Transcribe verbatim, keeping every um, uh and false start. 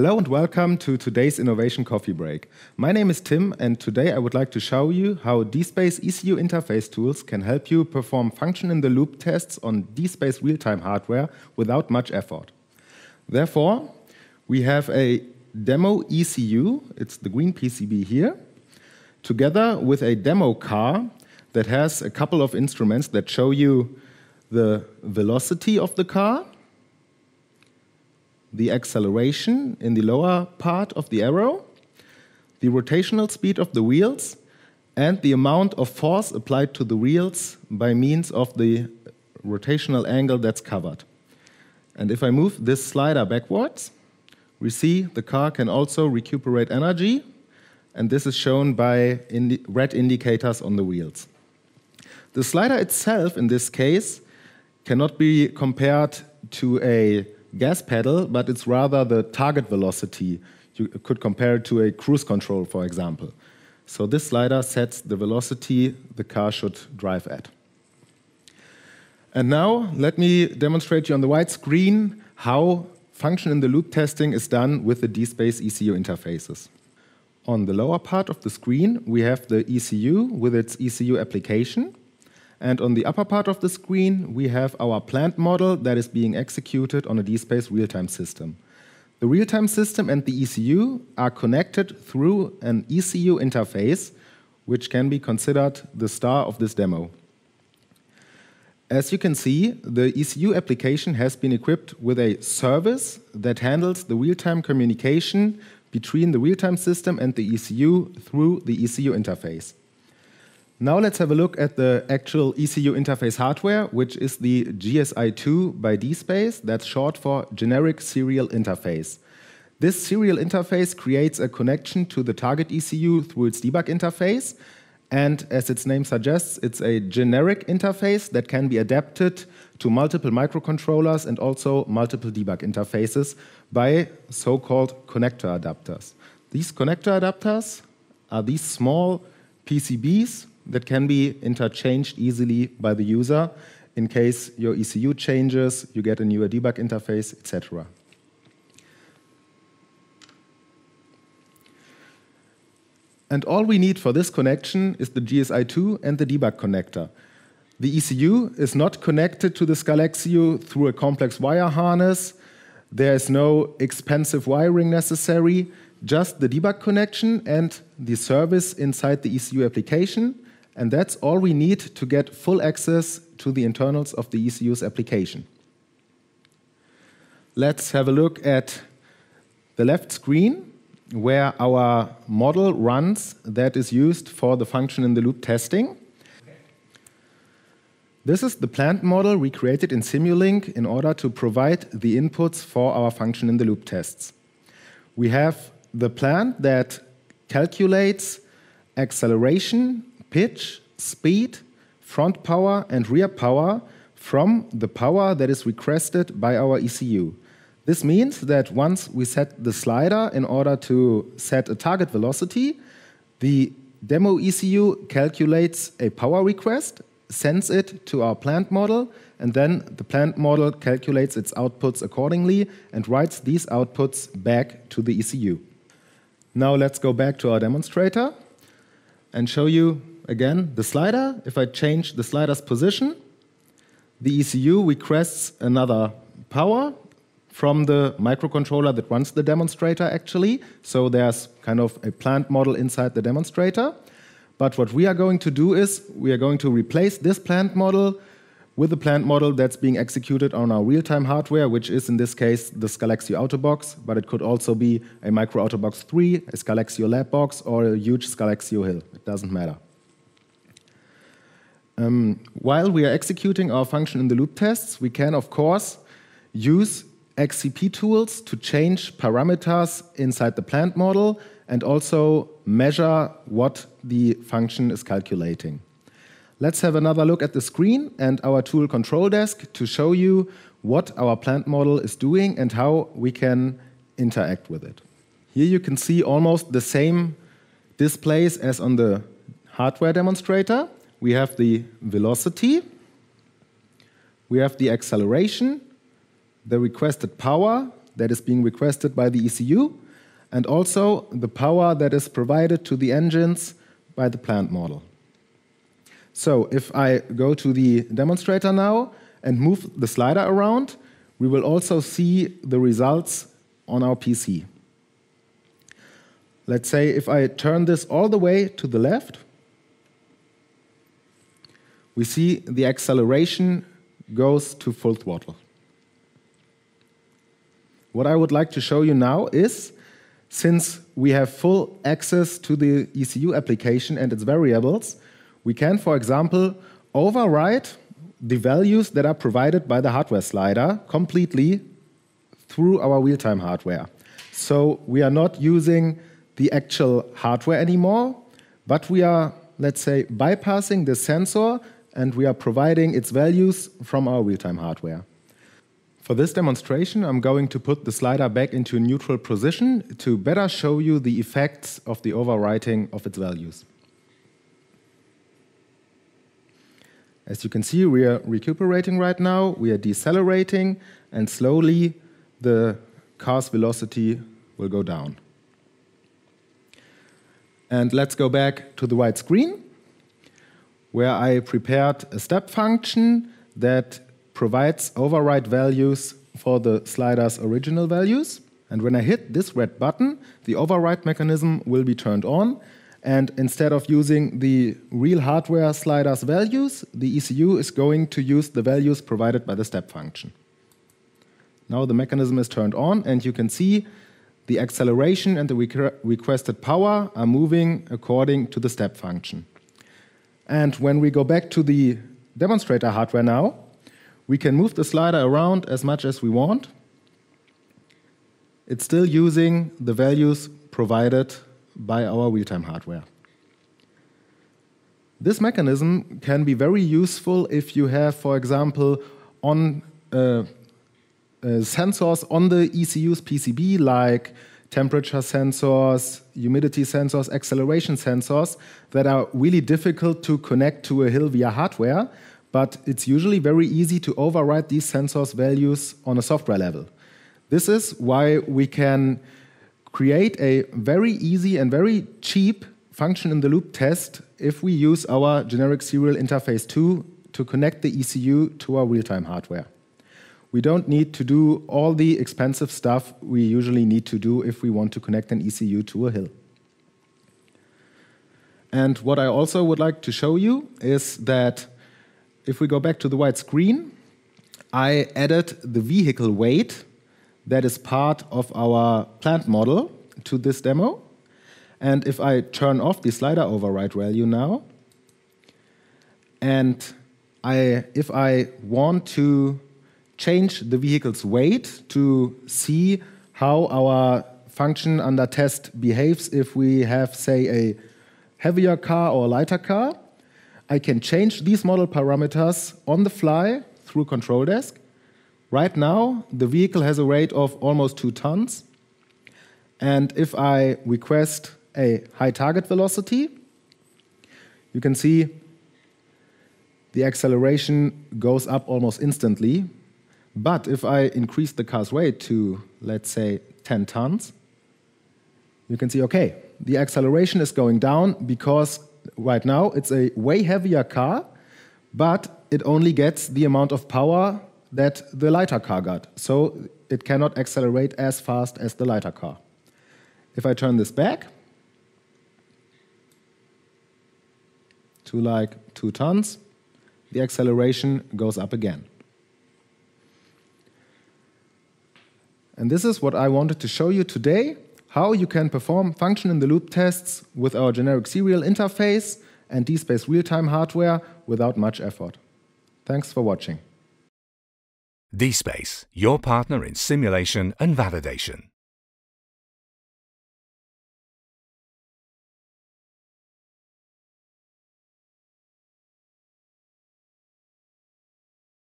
Hello and welcome to today's Innovation Coffee Break. My name is Tim and today I would like to show you how dSPACE E C U Interface Tools can help you perform function-in-the-loop tests on dSPACE real-time hardware without much effort. Therefore, we have a demo E C U, it's the green P C B here, together with a demo car that has a couple of instruments that show you the velocity of the car, the acceleration in the lower part of the arrow, the rotational speed of the wheels, and the amount of force applied to the wheels by means of the rotational angle that's covered. And if I move this slider backwards, we see the car can also recuperate energy, and this is shown by indi- red indicators on the wheels. The slider itself, in this case, cannot be compared to a gas pedal, but it's rather the target velocity. You could compare it to a cruise control, for example. So this slider sets the velocity the car should drive at. And now, let me demonstrate to you on the white screen how function-in-the-loop testing is done with the dSPACE E C U interfaces. On the lower part of the screen, we have the E C U with its E C U application. And on the upper part of the screen, we have our plant model that is being executed on a dSPACE real-time system. The real-time system and the E C U are connected through an E C U interface, which can be considered the star of this demo. As you can see, the E C U application has been equipped with a service that handles the real-time communication between the real-time system and the E C U through the E C U interface. Now let's have a look at the actual E C U interface hardware, which is the G S I two by dSPACE, that's short for Generic Serial Interface. This serial interface creates a connection to the target E C U through its debug interface, and as its name suggests, it's a generic interface that can be adapted to multiple microcontrollers and also multiple debug interfaces by so-called connector adapters. These connector adapters are these small P C Bs that can be interchanged easily by the user in case your E C U changes, you get a newer debug interface, et cetera. And all we need for this connection is the G S I two and the debug connector. The E C U is not connected to the SCALEXIO through a complex wire harness. There is no expensive wiring necessary, just the debug connection and the service inside the E C U application. And that's all we need to get full access to the internals of the E C U's application. Let's have a look at the left screen, where our model runs that is used for the function-in-the-loop testing. This is the plant model we created in Simulink in order to provide the inputs for our function-in-the-loop tests. We have the plant that calculates acceleration, pitch, speed, front power, and rear power from the power that is requested by our E C U. This means that once we set the slider in order to set a target velocity, the demo E C U calculates a power request, sends it to our plant model, and then the plant model calculates its outputs accordingly and writes these outputs back to the E C U. Now let's go back to our demonstrator and show you again the slider. If I change the slider's position, the E C U requests another power from the microcontroller that runs the demonstrator actually. So there's kind of a plant model inside the demonstrator. But what we are going to do is we are going to replace this plant model with the plant model that's being executed on our real-time hardware, which is in this case the SCALEXIO AutoBox, but it could also be a Micro AutoBox three, a SCALEXIO LabBox, or a huge SCALEXIO Hill. It doesn't matter. Um, while we are executing our function-in-the-loop tests, we can, of course, use X C P tools to change parameters inside the plant model and also measure what the function is calculating. Let's have another look at the screen and our tool ControlDesk to show you what our plant model is doing and how we can interact with it. Here you can see almost the same displays as on the hardware demonstrator. We have the velocity, we have the acceleration, the requested power, that is being requested by the E C U, and also the power that is provided to the engines by the plant model. So if I go to the demonstrator now and move the slider around, we will also see the results on our P C. Let's say if I turn this all the way to the left, we see the acceleration goes to full throttle. What I would like to show you now is, since we have full access to the E C U application and its variables, we can, for example, override the values that are provided by the hardware slider completely through our real-time hardware. So we are not using the actual hardware anymore, but we are, let's say, bypassing the sensor, and we are providing its values from our real-time hardware. For this demonstration, I'm going to put the slider back into a neutral position to better show you the effects of the overwriting of its values. As you can see, we are recuperating right now, we are decelerating, and slowly the car's velocity will go down. And let's go back to the white screen, where I prepared a step function that provides override values for the slider's original values. And when I hit this red button, the override mechanism will be turned on. And instead of using the real hardware slider's values, the E C U is going to use the values provided by the step function. Now the mechanism is turned on, and you can see the acceleration and the requ- requested power are moving according to the step function. And when we go back to the demonstrator hardware now, we can move the slider around as much as we want. It's still using the values provided by our real-time hardware. This mechanism can be very useful if you have, for example, on uh, uh, sensors on the E C U's P C B, like temperature sensors, humidity sensors, acceleration sensors, that are really difficult to connect to a H I L via hardware, but it's usually very easy to override these sensors' values on a software level. This is why we can create a very easy and very cheap function-in-the-loop test if we use our Generic Serial Interface two to connect the E C U to our real-time hardware. We don't need to do all the expensive stuff we usually need to do if we want to connect an E C U to a H I L. And what I also would like to show you is that if we go back to the white screen, I added the vehicle weight that is part of our plant model to this demo. And if I turn off the slider override value now, and I, if I want to change the vehicle's weight to see how our function under test behaves if we have, say, a heavier car or a lighter car, I can change these model parameters on the fly through ControlDesk. Right now, the vehicle has a weight of almost two tons. And if I request a high target velocity, you can see the acceleration goes up almost instantly. But if I increase the car's weight to, let's say, ten tons, you can see, okay, the acceleration is going down because right now it's a way heavier car, but it only gets the amount of power that the lighter car got. So it cannot accelerate as fast as the lighter car. If I turn this back to like two tons, the acceleration goes up again. And this is what I wanted to show you today, how you can perform function-in-the-loop tests with our Generic Serial Interface and dSPACE real-time hardware without much effort. Thanks for watching. dSPACE, your partner in simulation and validation.